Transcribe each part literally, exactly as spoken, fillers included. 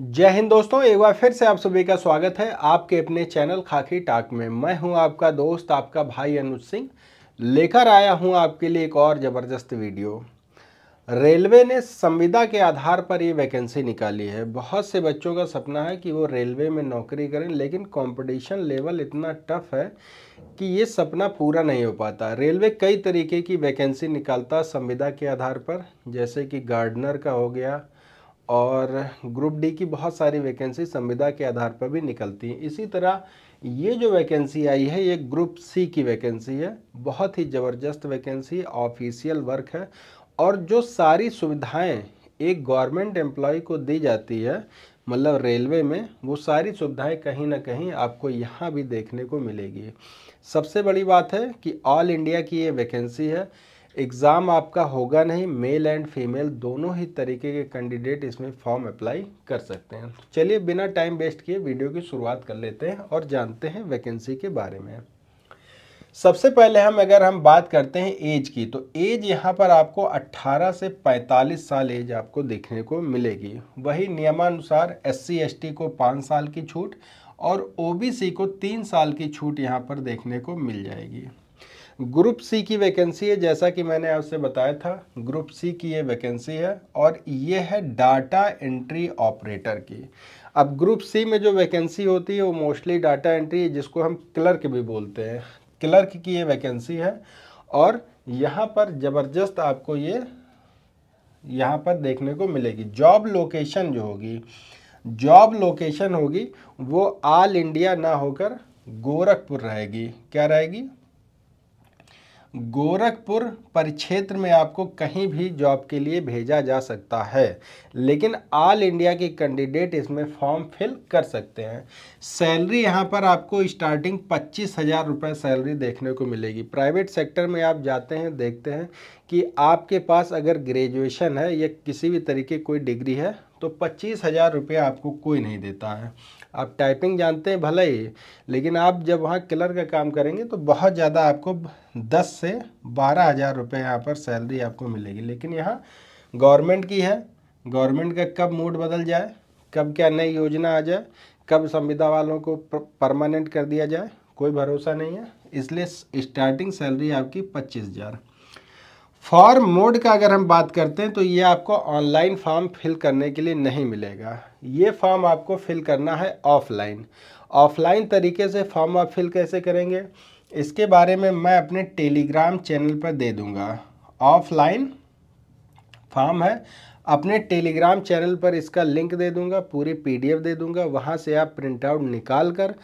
जय हिंद दोस्तों, एक बार फिर से आप सभी का स्वागत है आपके अपने चैनल खाकी टाक में। मैं हूं आपका दोस्त, आपका भाई अनुष्ण सिंह, लेकर आया हूं आपके लिए एक और ज़बरदस्त वीडियो। रेलवे ने संविदा के आधार पर ये वैकेंसी निकाली है। बहुत से बच्चों का सपना है कि वो रेलवे में नौकरी करें, लेकिन कॉम्पिटिशन लेवल इतना टफ है कि ये सपना पूरा नहीं हो पाता। रेलवे कई तरीके की वैकेंसी निकालता संविदा के आधार पर, जैसे कि गार्डनर का हो गया और ग्रुप डी की बहुत सारी वैकेंसी संविदा के आधार पर भी निकलती हैं। इसी तरह ये जो वैकेंसी आई है ये ग्रुप सी की वैकेंसी है। बहुत ही ज़बरदस्त वैकेंसी, ऑफिशियल वर्क है और जो सारी सुविधाएं एक गवर्नमेंट एम्प्लॉय को दी जाती है, मतलब रेलवे में, वो सारी सुविधाएं कहीं ना कहीं आपको यहाँ भी देखने को मिलेगी। सबसे बड़ी बात है कि ऑल इंडिया की ये वैकेंसी है। एग्ज़ाम आपका होगा नहीं, मेल एंड फीमेल दोनों ही तरीके के कैंडिडेट इसमें फॉर्म अप्लाई कर सकते हैं। चलिए बिना टाइम वेस्ट किए वीडियो की शुरुआत कर लेते हैं और जानते हैं वैकेंसी के बारे में। सबसे पहले हम अगर हम बात करते हैं एज की, तो एज यहाँ पर आपको अट्ठारह से पैंतालीस साल एज आपको देखने को मिलेगी। वही नियमानुसार एस सी एस टी को पाँच साल की छूट और ओ बी सी को तीन साल की छूट यहाँ पर देखने को मिल जाएगी। ग्रुप सी की वैकेंसी है, जैसा कि मैंने आपसे बताया था, ग्रुप सी की ये वैकेंसी है और ये है डाटा एंट्री ऑपरेटर की। अब ग्रुप सी में जो वैकेंसी होती है वो मोस्टली डाटा एंट्री, जिसको हम क्लर्क भी बोलते हैं, क्लर्क की ये वैकेंसी है और यहाँ पर ज़बरदस्त आपको ये यहाँ पर देखने को मिलेगी। जॉब लोकेशन जो होगी, जॉब लोकेशन होगी वो ऑल इंडिया ना होकर गोरखपुर रहेगी। क्या रहेगी? गोरखपुर परिक्षेत्र में आपको कहीं भी जॉब के लिए भेजा जा सकता है, लेकिन ऑल इंडिया के कैंडिडेट इसमें फॉर्म फिल कर सकते हैं। सैलरी यहाँ पर आपको स्टार्टिंग पच्चीस हज़ार रुपये सैलरी देखने को मिलेगी। प्राइवेट सेक्टर में आप जाते हैं, देखते हैं कि आपके पास अगर ग्रेजुएशन है या किसी भी तरीके कोई डिग्री है तो पच्चीस हज़ार रुपये आपको कोई नहीं देता है। आप टाइपिंग जानते हैं भले ही, लेकिन आप जब वहाँ क्लर्क का काम करेंगे तो बहुत ज़्यादा आपको दस से बारह हज़ार रुपये यहाँ पर सैलरी आपको मिलेगी। लेकिन यहाँ गवर्नमेंट की है, गवर्नमेंट का कब मूड बदल जाए, कब क्या नई योजना आ जाए, कब संविदा वालों को परमानेंट कर दिया जाए, कोई भरोसा नहीं है। इसलिए स्टार्टिंग सैलरी आपकी पच्चीस हज़ार। फॉर्म मोड का अगर हम बात करते हैं तो ये आपको ऑनलाइन फॉर्म फिल करने के लिए नहीं मिलेगा। ये फॉर्म आपको फिल करना है ऑफलाइन। ऑफलाइन तरीके से फॉर्म आप फिल कैसे करेंगे, इसके बारे में मैं अपने टेलीग्राम चैनल पर दे दूंगा। ऑफलाइन फॉर्म है, अपने टेलीग्राम चैनल पर इसका लिंक दे दूंगा, पूरी पीडीएफ दे दूंगा। वहाँ से आप प्रिंट आउट निकाल कर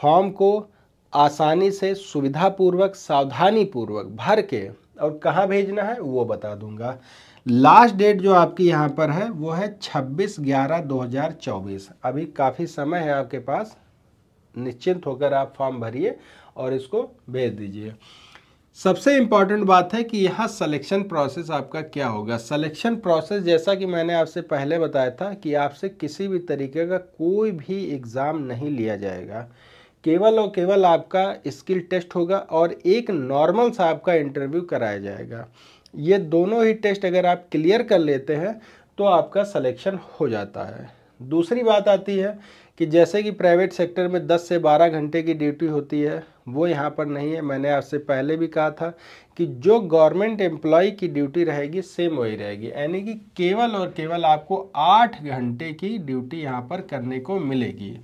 फॉर्म को आसानी से, सुविधापूर्वक, सावधानीपूर्वक भर के, और कहाँ भेजना है वो बता दूंगा। लास्ट डेट जो आपकी यहाँ पर है वो है छब्बीस ग्यारह दो हज़ार चौबीस। अभी काफ़ी समय है आपके पास, निश्चिंत होकर आप फॉर्म भरिए और इसको भेज दीजिए। सबसे इम्पॉर्टेंट बात है कि यहाँ सिलेक्शन प्रोसेस आपका क्या होगा। सिलेक्शन प्रोसेस, जैसा कि मैंने आपसे पहले बताया था, कि आपसे किसी भी तरीके का कोई भी एग्ज़ाम नहीं लिया जाएगा। केवल और केवल आपका स्किल टेस्ट होगा और एक नॉर्मल सा आपका इंटरव्यू कराया जाएगा। ये दोनों ही टेस्ट अगर आप क्लियर कर लेते हैं तो आपका सिलेक्शन हो जाता है। दूसरी बात आती है कि जैसे कि प्राइवेट सेक्टर में दस से बारह घंटे की ड्यूटी होती है, वो यहाँ पर नहीं है। मैंने आपसे पहले भी कहा था कि जो गवर्नमेंट एम्प्लॉय की ड्यूटी रहेगी सेम वही रहेगी, यानी कि केवल और केवल आपको आठ घंटे की ड्यूटी यहाँ पर करने को मिलेगी।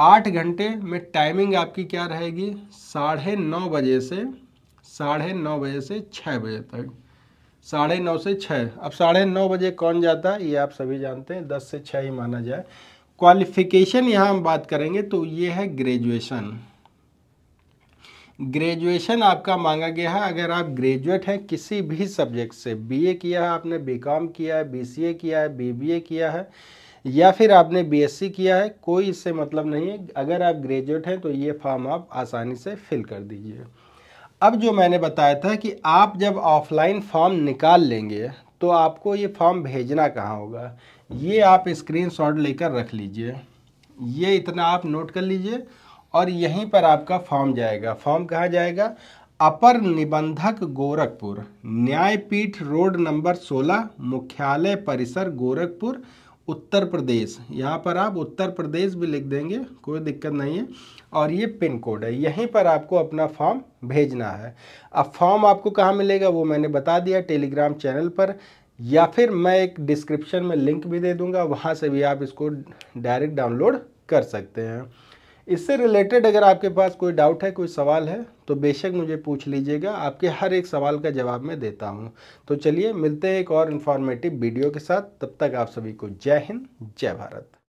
आठ घंटे में टाइमिंग आपकी क्या रहेगी? साढ़े नौ बजे से साढ़े नौ बजे से छः बजे तक, साढ़े नौ से छः। अब साढ़े नौ बजे कौन जाता है ये आप सभी जानते हैं, दस से छः ही माना जाए। क्वालिफिकेशन यहाँ हम बात करेंगे तो ये है ग्रेजुएशन। ग्रेजुएशन आपका मांगा गया है। अगर आप ग्रेजुएट हैं किसी भी सब्जेक्ट से, बीए किया है आपने, बीकॉम किया है, बीसीए किया है, बीबीए किया है, या फिर आपने बीएससी किया है, कोई इससे मतलब नहीं है। अगर आप ग्रेजुएट हैं तो ये फॉर्म आप आसानी से फिल कर दीजिए। अब जो मैंने बताया था कि आप जब ऑफलाइन फॉर्म निकाल लेंगे तो आपको ये फॉर्म भेजना कहाँ होगा, ये आप स्क्रीनशॉट लेकर रख लीजिए। ये इतना आप नोट कर लीजिए और यहीं पर आपका फॉर्म जाएगा। फॉर्म कहाँ जाएगा? अपर निबंधक गोरखपुर, न्यायपीठ रोड नंबर सोलह, मुख्यालय परिसर गोरखपुर, उत्तर प्रदेश, यहाँ पर आप उत्तर प्रदेश भी लिख देंगे, कोई दिक्कत नहीं है। और ये पिन कोड है, यहीं पर आपको अपना फॉर्म भेजना है। अब फॉर्म आपको कहाँ मिलेगा वो मैंने बता दिया, टेलीग्राम चैनल पर, या फिर मैं एक डिस्क्रिप्शन में लिंक भी दे दूंगा, वहाँ से भी आप इसको डायरेक्ट डाउनलोड कर सकते हैं। इससे रिलेटेड अगर आपके पास कोई डाउट है, कोई सवाल है, तो बेशक मुझे पूछ लीजिएगा, आपके हर एक सवाल का जवाब मैं देता हूँ। तो चलिए मिलते हैं एक और इन्फॉर्मेटिव वीडियो के साथ, तब तक आप सभी को जय हिंद, जय भारत।